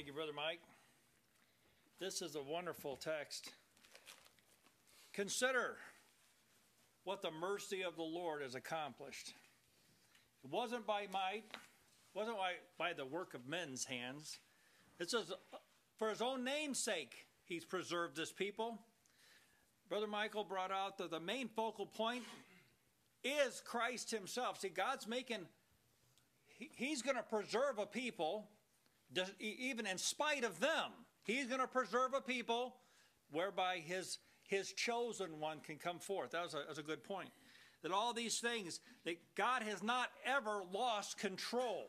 Thank you, Brother Mike. This is a wonderful text. Consider what the mercy of the Lord has accomplished. It wasn't by might, wasn't by the work of men's hands. It says, for his own name's sake, he's preserved this people. Brother Michael brought out that the main focal point is Christ himself. See, God's making, he's going to preserve a people, even in spite of them. He's going to preserve a people whereby his chosen one can come forth. That was a good point. That all these things, that God has not ever lost control.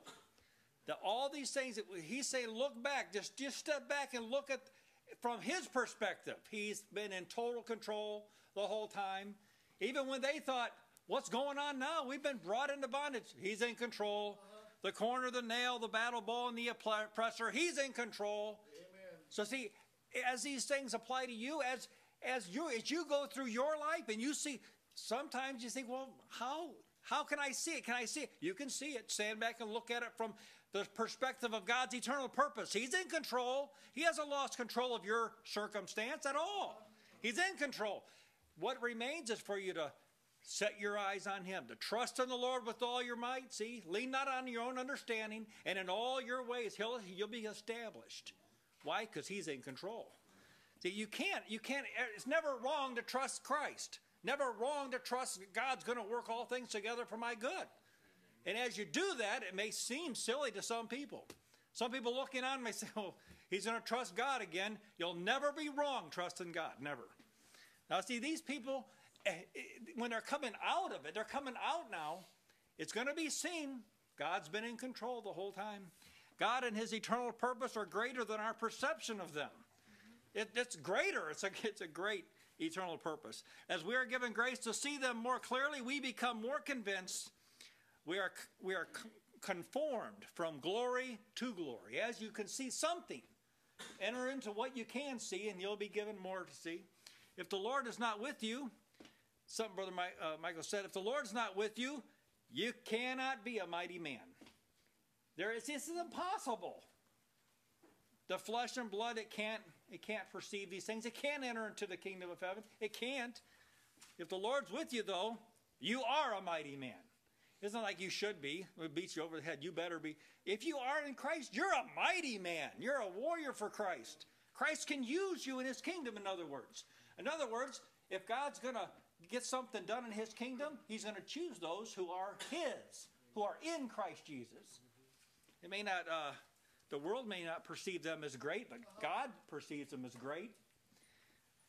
That all these things, that he's saying, look back, just step back and look at, from his perspective. He's been in total control the whole time. Even when they thought, what's going on now? We've been brought into bondage. He's in control. The corner, the nail, the battle bow, and the oppressor, he's in control. Amen. So see, as these things apply to you, as you go through your life and you see, sometimes you think, well, how can I see it? Can I see it? You can see it. Stand back and look at it from the perspective of God's eternal purpose. He's in control. He hasn't lost control of your circumstance at all. He's in control. What remains is for you to set your eyes on him, to trust in the Lord with all your might. See, lean not on your own understanding, and in all your ways you'll be established. Why? Because he's in control. See, you can't, it's never wrong to trust Christ. Never wrong to trust God's going to work all things together for my good. And as you do that, it may seem silly to some people. Some people looking on may say, oh, he's going to trust God again. You'll never be wrong trusting God, never. Now, see, these people, when they're coming out of it, they're coming out now. It's going to be seen. God's been in control the whole time. God and his eternal purpose are greater than our perception of them. It's greater. It's a great eternal purpose. As we are given grace to see them more clearly, we become more convinced. We are conformed from glory to glory. As you can see something, enter into what you can see, and you'll be given more to see. If the Lord is not with you, something Brother Michael said, if the Lord is not with you, you cannot be a mighty man. This is impossible. The flesh and blood, it can't perceive these things. It can't enter into the kingdom of heaven. It can't. If the Lord's with you, though, you are a mighty man. It's not like you should be. It beats you over the head. You better be. If you are in Christ, you're a mighty man. You're a warrior for Christ. Christ can use you in his kingdom, in other words. In other words, if God's going to get something done in his kingdom, he's going to choose those who are his, who are in Christ Jesus. It may not, the world may not perceive them as great, but God perceives them as great.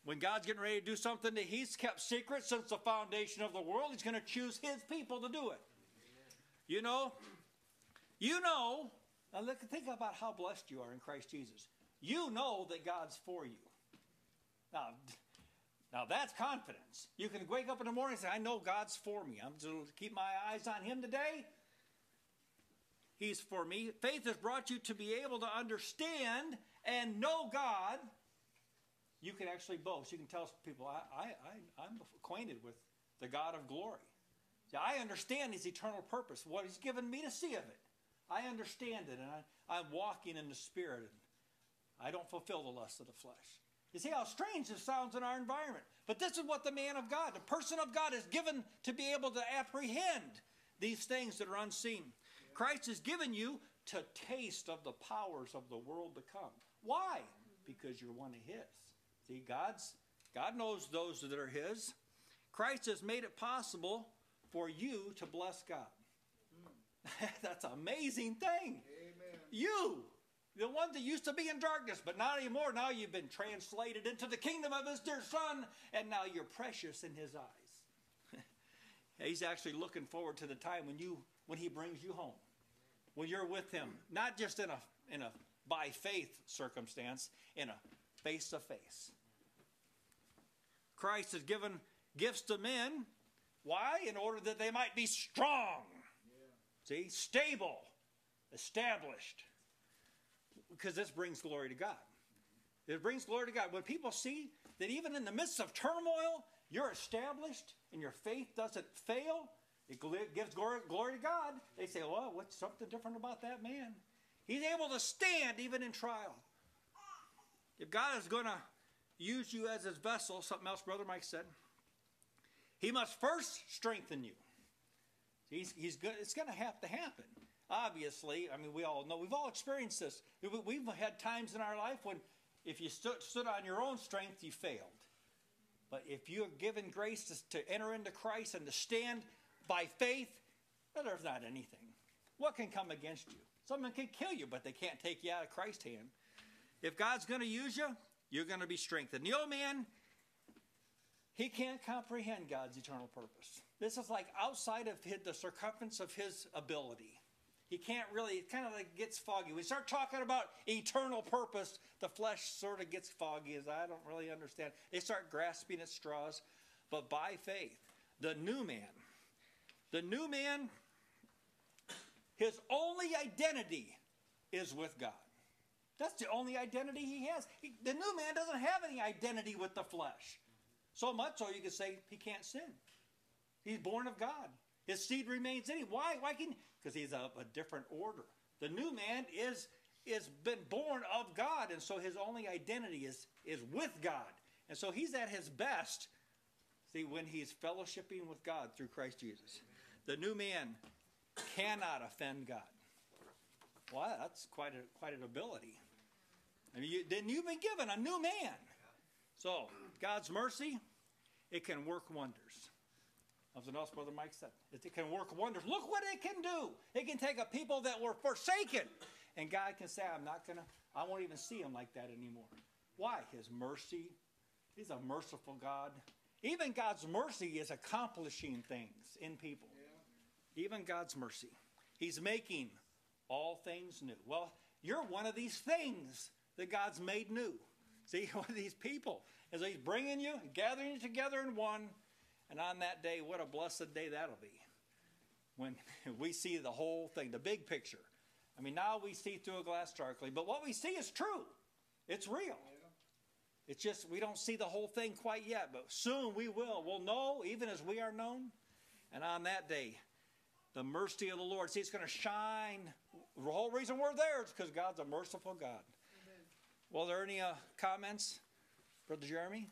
When God's getting ready to do something that he's kept secret since the foundation of the world, he's going to choose his people to do it. You know, now look, think about how blessed you are in Christ Jesus. You know that God's for you. Now that's confidence. You can wake up in the morning and say, I know God's for me. I'm just going to keep my eyes on him today. He's for me. Faith has brought you to be able to understand and know God. You can actually boast. You can tell people, I'm acquainted with the God of glory. See, I understand his eternal purpose, what he's given me to see of it. I understand it, and I'm walking in the Spirit, and I don't fulfill the lust of the flesh. You see how strange this sounds in our environment. But this is what the man of God, the person of God, is given to be able to apprehend these things that are unseen. Christ has given you to taste of the powers of the world to come. Why? Because you're one of his. See, God knows those that are his. Christ has made it possible for you to bless God. That's an amazing thing. Amen. You, the one that used to be in darkness, but not anymore. Now you've been translated into the kingdom of his dear son, and now you're precious in his eyes. He's actually looking forward to the time when he brings you home, when you're with him, not just in a by faith circumstance, in a face-to-face. Christ has given gifts to men. Why? In order that they might be strong. Yeah. See? Stable. Established. Because this brings glory to God. It brings glory to God. When people see that even in the midst of turmoil, you're established and your faith doesn't fail, it gives glory to God. They say, well, what's something different about that man? He's able to stand even in trial. If God is going to use you as his vessel, something else Brother Mike said, he must first strengthen you. He's good. It's going to have to happen. Obviously, I mean, we all know. We've all experienced this. We've had times in our life when if you stood on your own strength, you failed. But if you're given grace to enter into Christ and to stand by faith, well, there's not anything. What can come against you? Someone can kill you, but they can't take you out of Christ's hand. If God's going to use you, you're going to be strengthened. The old man, he can't comprehend God's eternal purpose. This is like outside of the circumference of his ability. He can't really, it kind of like gets foggy. When you start talking about eternal purpose, the flesh sort of gets foggy. As I don't really understand. They start grasping at straws. But by faith, the new man, his only identity is with God. That's the only identity he has. The new man doesn't have any identity with the flesh. So much so you could say he can't sin. He's born of God. His seed remains in him. Why? Why can't he? Because he's of a different order. The new man is been born of God, and so his only identity is with God. And so he's at his best, see, when he's fellowshipping with God through Christ Jesus. The new man cannot offend God. Wow, that's quite an ability. I mean, then you've been given a new man. So God's mercy, it can work wonders. Something else Brother Mike said. It can work wonders. Look what it can do. It can take a people that were forsaken, and God can say, I won't even see him like that anymore. Why? His mercy. He's a merciful God. Even God's mercy is accomplishing things in people. Yeah. Even God's mercy. He's making all things new. Well, you're one of these things that God's made new. See, one of these people. And so he's bringing you, gathering you together in one. And on that day, what a blessed day that'll be. When we see the whole thing, the big picture. I mean, now we see through a glass darkly. But what we see is true. It's real. It's just we don't see the whole thing quite yet. But soon we will. We'll know even as we are known. And on that day, the mercy of the Lord. See, it's going to shine. The whole reason we're there is because God's a merciful God. Well, are there any comments, Brother Jeremy?